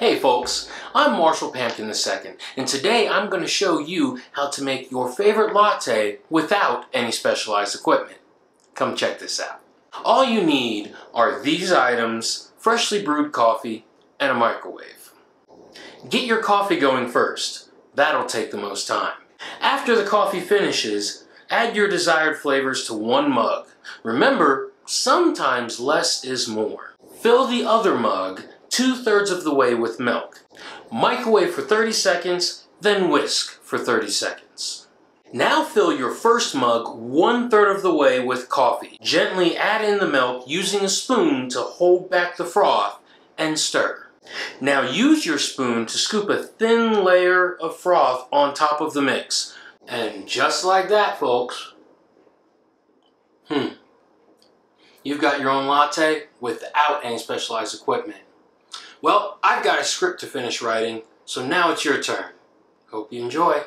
Hey folks, I'm Marshall Pampton II, and today I'm going to show you how to make your favorite latte without any specialized equipment. Come check this out. All you need are these items, freshly brewed coffee, and a microwave. Get your coffee going first. That'll take the most time. After the coffee finishes, add your desired flavors to one mug. Remember, sometimes less is more. Fill the other mug two-thirds of the way with milk. Microwave for 30 seconds, then whisk for 30 seconds. Now fill your first mug one-third of the way with coffee. Gently add in the milk using a spoon to hold back the froth and stir. Now use your spoon to scoop a thin layer of froth on top of the mix. And just like that, folks, you've got your own latte without any specialized equipment. Well, I've got a script to finish writing, so now it's your turn. Hope you enjoy.